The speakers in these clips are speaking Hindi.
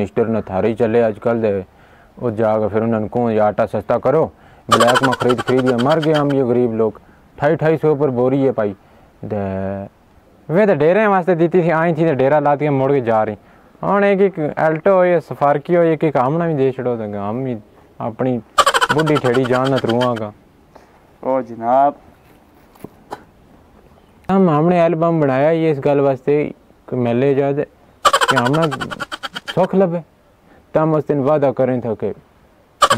मिनिस्टर न थारे ही चले अजकल और जाकर फिर उन्होंने कहो ये आटा सस्ता करो, ब्लैक में खरीद के मर गए हम ये गरीब लोग। 250 पर बोरी है भाई दे वे तो डेरे वास्ते दी थी, आई थी तो डेरा ला के मुड़ के जा रही। हाँ एक एल्टो हो सफारकी हो एक एक हमना भी दे छो तो हम ही अपनी बुढ़ी ठेड़ी जान तरुआ का। ओ जनाब हम हमने एल्बम बनाया ये इस गल वास्ते मेले जा हमना सुख लभे, तो हम उस दिन वादा करें था कि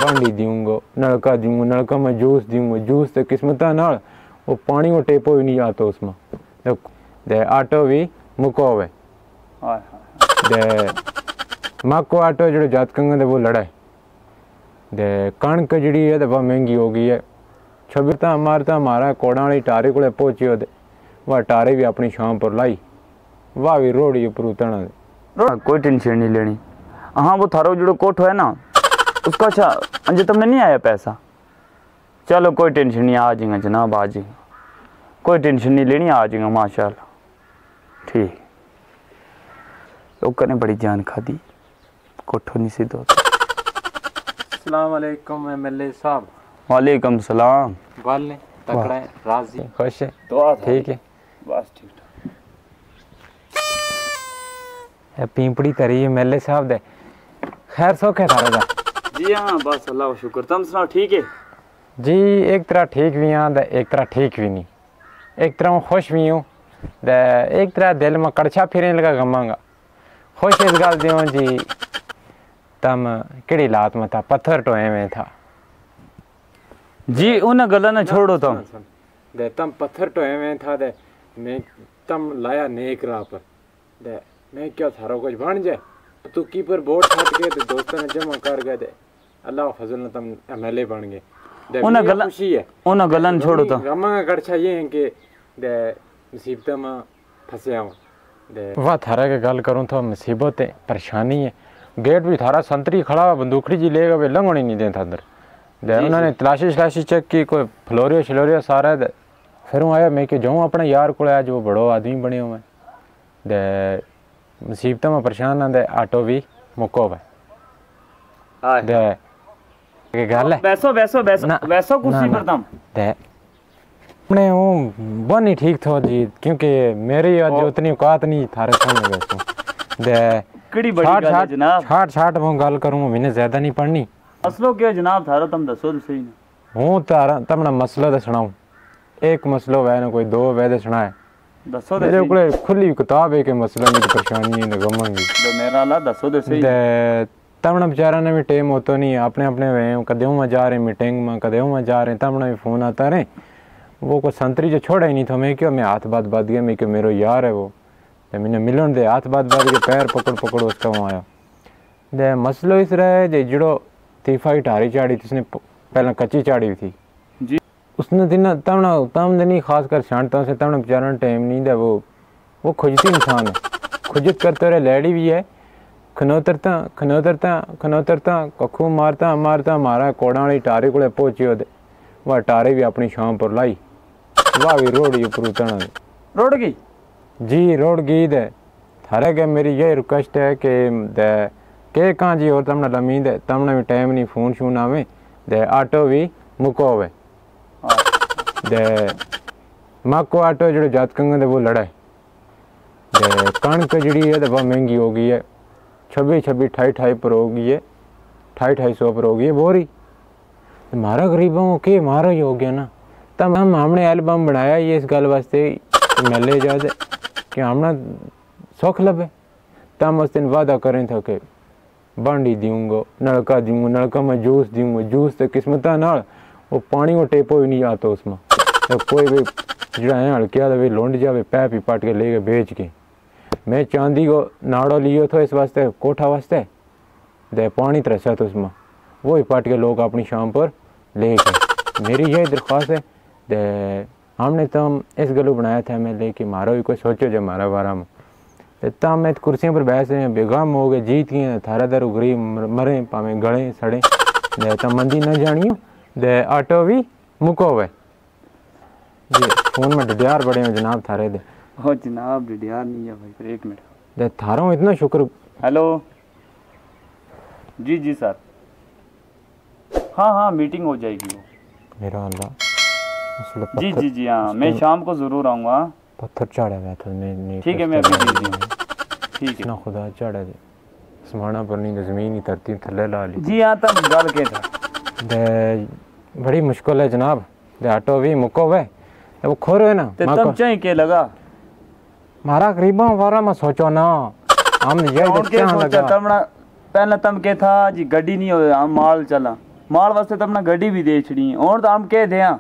बांडी दूंगा नलका में जूस दूंगा, जूस तो किस्मत नाल वो पानी वो टेपो भी नहीं आता उसमें दे आटो भी मुको हुए दे मको आटो जो जातकंग वो लड़ाए दे कणक जी है तो वह महंगी हो गई है। 26 मारता हमारा कोड़ा वाली टारे को पहुंचे हो वह टारे भी अपनी शाम पर लाई वाह भी रोड़ी पर उतना कोई टेंशन नहीं लेनी। हाँ वो थारो जो कोठ है ना उसका अच्छा अंजे तुमने नहीं आया पैसा, चलो कोई टेंशन नहीं आ जाएगा जनाब आ जाएगा, कोई टेंशन नहीं लेनी आ जाएगा माशाल्लाह ठीक। लोगों ने बड़ी जान खाधी कोठो नहीं सीधो। अस्सलाम वालेकुम एमएलए साहब। वालेकुम सलाम। वाले तकड़ा है राजी खुश है दुआ ठीक है बस ठीक ठाक। पिंपड़ी करी एमएलए साहब दे खैर सुख है थारा जी? हाँ बस अल्लाह का शुक्र, तुम सुनाओ ठीक है जी? एक तरह ठीक भी हाँ एक तरह ठीक भी नहीं, एक तरह खुश भी हूँ एक तरह दिल में कड़छा फिरने लगा गमांगा। खुश इस गल दियो जी तम केड़ी लात में था पत्थर टोए में था जी उन गल ना छोड़ो तुम दे तम पत्थर टोए में था दे मैं तम लाया नेक राह पर दे मैं क्या थारो कुछ बन जाए तू की पर बोर्ड छट के तो दोस्तों ने जमा कर गए दे अल्लाह फजल ने तम एमएलए बन गए उन गलन छोड़ो तो गमा गड़छा ये है कि दे मुसीबत में फंसे हूं दे वाह थारा के गल करूं तो मुसीबत है परेशानी है। गेट भी थारा संतरी खड़ा हुआ बंदूकड़ी जी लेगा वे लंघने नहीं देता अंदर दे उन्होंने तलाशी चेक की कोई फ्लोरियो शलोरियो सारा दे फिर आया मैं कि जाऊँ अपने यार को आज वो बड़ो आदमी बने हुए दे मुसीबत में परेशान ना दे आटो भी मुको हुआ दे वैसो वैसो वैसो ना, वैसो कुर्सी पर दम दे अपने वो बन ही ठीक थो जी क्योंकि मेरी आज उतनी औकात नहीं थारे सामने वैसो दे कड़ी बड़ी बात है जनाब छाट वो गल करूं मैंने ज्यादा नहीं पढ़नी। मसलो क्या जनाब थारा तुम दसो तो सही ना हूं तारा तुमना मसला तो सुनाऊं एक मसलो है ना कोई दो वैदे सुनाए दसो दे कोई खुली किताब है के मसला में परेशानी है गमंगी तो मेरा ला दसो तो सही दे तमना बेचारा ने भी टाइम हो तो नहीं अपने अपने वे कदे में जा रहे मीटिंग में कदे में जा रहे तमना भी फ़ोन आता रहे वो को संतरी जो छोड़ा ही नहीं था। मैं क्यों मैं हाथ बात बात गया मैं क्यों मेरो यार है वो तो मैंने मिलन दे हाथ बात बात के पैर पकड़ पकड़ उसका वहाँ आया दे मसलो इस रहा जे जड़ो तीफाई टारी चाड़ी उसने पहले कच्ची चाड़ी थी जी उसने दिन तमना तम दिन खासकर छांटता उसने तमना बेचारा टाइम नहीं दे वो खुजती इंसान खुजत करते रहे लैडी भी है खनौतरता खनौतरता खनौतरता कखू मारता मारता मारा कोड़ा वाली टारे को पहुंचे दे वह टारे भी अपनी शाम पर लाई वाह भी रोड ऊपर उतना रोड गई जी रोड गई दे थारे के मेरी यही रिक्वेस्ट है कि दे के कहाँ जी और तमने लमी दे तमने भी टाइम नहीं फोन शून आवे दे आटो भी मुको हुए दे मको आटो जो जातकंग वो लड़ाए दे कणक जी है तो वह महंगी हो गई है 26 पर हो गई है 250 पर हो गई है बोरी मारा गरीबों के मारा ही हो गया ना। तब हम हमने एल्बम बनाया ये इस गल वास्ते मेले जा कि हमना सुख लभे तो हम उस दिन वादा करें था कि बांडी दूंगा नलका में जूस दूंगा, जूस तो किस्मत नाल वो पानी वो टेपो भी नहीं आता उसमें तो कोई भी जड़ा है हल्किया वे लौंड जाए पैप ही पट के ले के बेच के मैं चांदी को नाड़ो लियो थो इस वास्ते कोठा वास्ते दे पानी तरसा तो उसमें वो ही पाट के लोग अपनी शाम पर ले गए। मेरी यही दरख्वास्त है दे हमने तो हम इस गलू बनाया था मैं ले कि मारो भी कोई सोचो जो मारा बारा में तब मैं कुर्सियों पर बैठ रहे हैं बेगम हो गए जीत गए थारा दर उगरी मरे पावे गड़े सड़े दे तब मंदी न जानियो दे आटो भी मुको हुए जी फोन में डडियार बड़े हैं जनाब थारे दे हो जनाब डडियार नहीं है भाई एक मिनट दे थारो इतना शुक्र। हेलो जी जी सर, हाँ हाँ मीटिंग हो जाएगी वो। मेरा अल्लाह, जी जी जी हाँ, मैं शाम को ज़रूर आऊँगा। पत्थर चढ़ा गया था, ठीक है मैं अभी बिजी हूँ। ठीक है ना, खुदा चढ़ा दे समाना पर नहीं ज़मीन ही तरतीब थले ला ली। जी हाँ, तब गल के था बड़ी मुश्किल है जनाब, ऑटो भी मुको हुए वो खोर हुए ना तब चाहे के लगा मारा करीबा वारा मैं सोचो ना हम ये सोचा तमना पहले तम के था जी गड्डी नहीं हो हम माल चला माल वास्ते तमना गड्डी भी दे छड़ी और तो हम के देया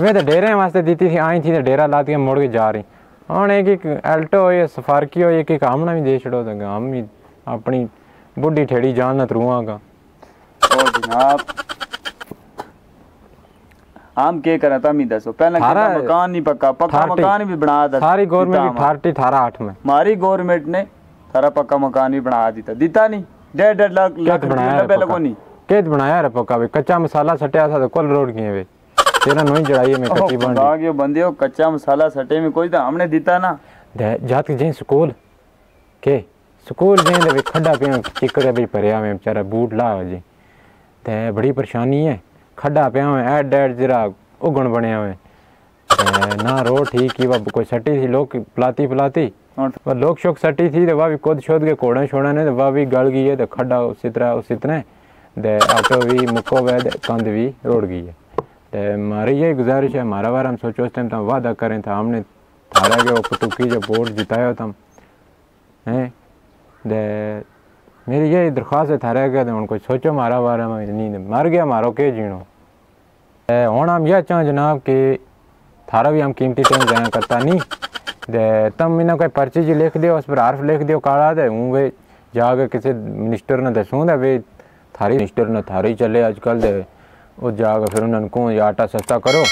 वे तो डेरे वास्ते दी थी आई थी डेरा ला के मुड़ के जा रही हूँ। एक अल्टो हो सफारकी हो एक आमना भी दे छड़ो तो हम भी अपनी बुढ़ी ठेड़ी जान ना तरुआगा। और जनाब हम के करा तमी दसो पहले मकान नहीं पक्का पक्का मकान भी बना दस सारी गवर्नमेंट की पार्टी थारा 8 में मारी गवर्नमेंट ने थारा पक्का मकान भी बना दिया दिता नहीं 1.5 लाख लाख बनाया पहले को नहीं केत बनाया रे पक्का वे कच्चा मसाला सटिया था कुल रोड गए वे तेरा नहीं जड़ाई में कच्ची बन भाग्यो बंदियो कच्चा मसाला सटे में कोई तो हमने दिता ना जात के जे स्कूल के स्कूल जे वे खड्डा पे चिकड़े भी भरया में बेचारा बूट ला हो जे ते बड़ी परेशानी है खड्डा पे एड एड जरा उगण बने हुए ना रोड ठीक ही वह कोई सटी थी लोग पलाती पलाती और लोग शोक सटी थी तो वह भी खुद शोध के कोड़े छोड़े ने तो वह भी गल गई है तो खड्डा उसी तरह दे ऑटो भी मुको वे कंध भी रोड गई है तो हमारी ये गुजारिश है हमारा बार हम सोचो उस टाइम तो वादा करें था हमने थारा के वो कुतुकी जो वोट जिताया था हैं दे मेरी ये दरख्वास्त है थारा के तो उनको सोचो मारा बार हम नहीं मर गया मारो के जीणो हूँ हम यह चाहें जनाब कि थारा भी हम कीमती टाइम जाया करता नहीं दे तम इन्हें कोई पर्ची जी लिख दो उस पर हर्फ लिख दो काला दे हूँ वे जाके किसी मिनिस्टर ने दसूँ दे वे थारी मिनिस्टर ने थारी चले अजकल दे वो जाकर फिर उन्होंने कहो ये आटा सस्ता करो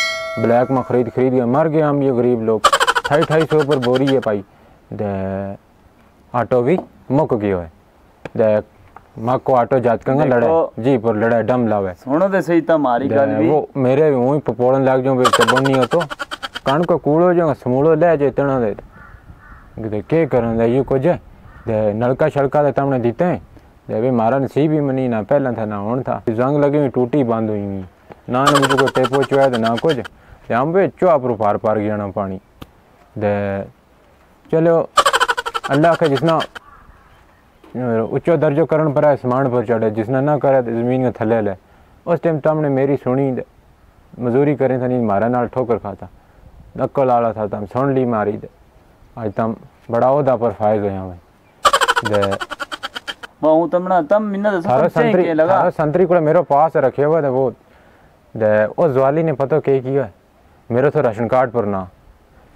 ब्लैक में खरीद खरीद के मर गए हम ये गरीब लोग 250 पर बोरी है भाई दे आटो भी मुक गयो है दे माँ को आटो जात कंगा लड़े जी पर लड़े डम लावे सुनो तो सही तुम्हारी गल भी वो मेरे वहीं पपोड़न लाग जाऊं बेचबन नहीं हो तो कान को कूड़ो जो समूड़ो ले जे इतना दे के करन दे ये कुछ दे नलका शड़का दे तुमने दीते हैं जब मारा नसीब ही मनी ना पहला था ना हूँ था जंग लगी हुई टूटी बंद हुई हुई ना मुझे कोई टेपो चुआ तो ना कुछ हम वे चुआ पर पार पार गया ना पानी दे चलो अल्लाह के जिसना उच्चो दर्जो करण पर आसमान पर चढ़े जिसना ना करे तो जमीन के थले ले उस टाइम तुमने मेरी सुनी मजदूरी करें था नहीं मारा नाल ठोकर खाता नक्ल आला था तम सुन ली मारी दे आज तम बड़ा ओहदा पर फायज हुए हमें दे वह तमना तम मिन्ना दस संतरी लगा संतरी को मेरे पास रखे हुआ था वो दे उस जवाली ने पता क्या किया मेरे तो राशन कार्ड पर ना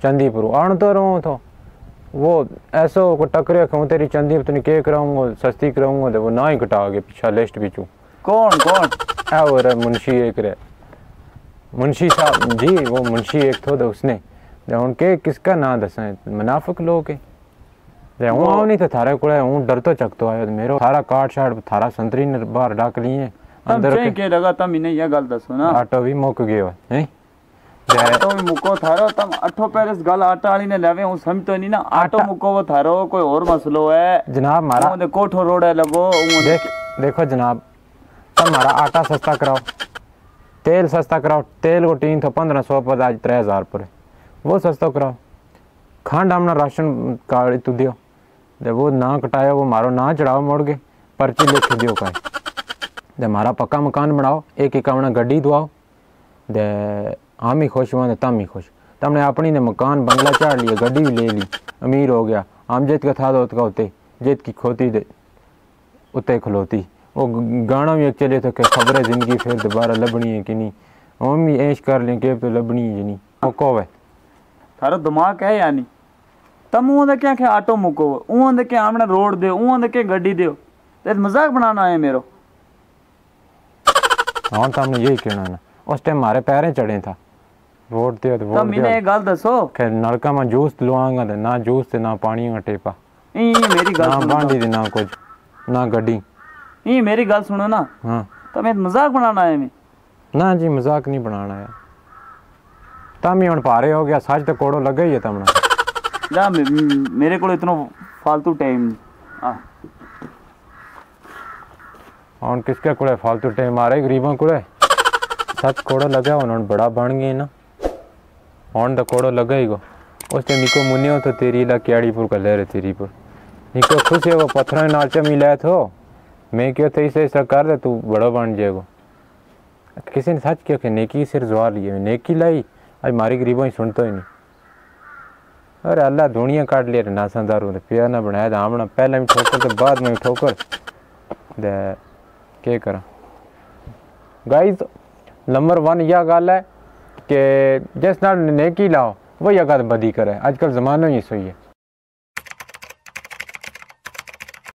चंदी पर आण तो रहो तो वो ऐसो को टकरे कहूँ तेरी चंदी पर तुम क्या कराऊंगा सस्ती कराऊंगा तो वो ना ही कटा के पीछा लिस्ट बिचू कौन कौन है वो रे मुंशी एक रे मुंशी साहब जी वो मुंशी एक थो उसने उनके किसका ना दसें मुनाफिक लोग के हूँ नहीं तो थारे को हूँ डर तो चकतो आयो मेरो थारा कार्ड शार्ड थारा संतरी ने बाहर डाक ली है अंदर के लगा तम इने ये गल दसो ना आटो भी मुक गयो हैं आटो भी मुको थारो तम अठो पैरस गल आटा वाली ने लेवे हूं समझ तो नहीं ना आटो मुको वो थारो कोई और मसलो है जनाब मारा ओने कोठो रोड है लगो देखो जनाब तम मारा आटा सस्ता कराओ तेल सस्ता कराओ तेल को टीन तो 1500 पर आज 3000 पर वो सस्ता कराओ खांड हमना राशन कार्ड तू दियो जब वो ना कटाया वो मारो ना चढ़ाओ मोड़ के पर्ची लिख दियो का दे मारा पक्का मकान बनाओ एक एक अपना गड्डी दुआओ दे हम ही खुश हुआ तम ही खुश तमने अपनी ने मकान बंगला चाड़ लिया गड्डी भी ले ली अमीर हो गया हम जित का था तो उतते जित की खोती दे उतते खलोती वो गाना भी एक चले तो खबर जिंदगी फिर दोबारा लभनी है कि नहीं हम भी ऐश कर लें कि तो लभनी है नहीं मुको है थारा दिमाग है यानी तम ऊँद क्या के आटो मुको ऊँद के आमना रोड दे ऊँद के गड्डी दे ते मजाक बनाना है मेरो हाँ तमने यही कहना ना उस टाइम मारे पैरें चढ़े था रोड दे तो तम इने गल दसो के नलका में जूस लुआंगा ते ना जूस ते ना पानी का टेपा ई मेरी गल सुनो ना बांडी दे ना कुछ ना गड्डी ई मेरी गल सुनो ना हां तमे मजाक बनाना है मैं ना जी मजाक नहीं बनाना है तम ही हुण पारे हो गया सच तो कोड़ो लगे ही है तमना ना मेरे को इतना फालतू टाइम और किसके कोड़े फालतू टाइम आ रहा है गरीबों कोड़े सच कोड़ो लगे उन्होंने बड़ा बन गए ना ऑन तो कोड़ो लगे ही गो उस टाइम निको मुनियो तो तेरी ला क्याड़ीपुर का ले रहे तेरीपुर निको खुश है वो पत्थरों नाचा मिलाया तो मैं क्यों थे इसे ऐसा कर दे तू बड़ा बन जाएगा। किसी ने सच क्यों कि नेकी सिर जवार लिए नेकी लाई आज मारे गरीबों ही सुनता ही नहीं। अरे अल्लाह दुनिया काट लिया नासादारों ने प्यार ना बनाया था आमना पहले में ठोकर तो बाद में ठोकर दे क्या करा। गाइज नंबर वन यह गल है कि जिस नाल नेकी लाओ वही अगर बदी करे अजकल जमाना ही सही है।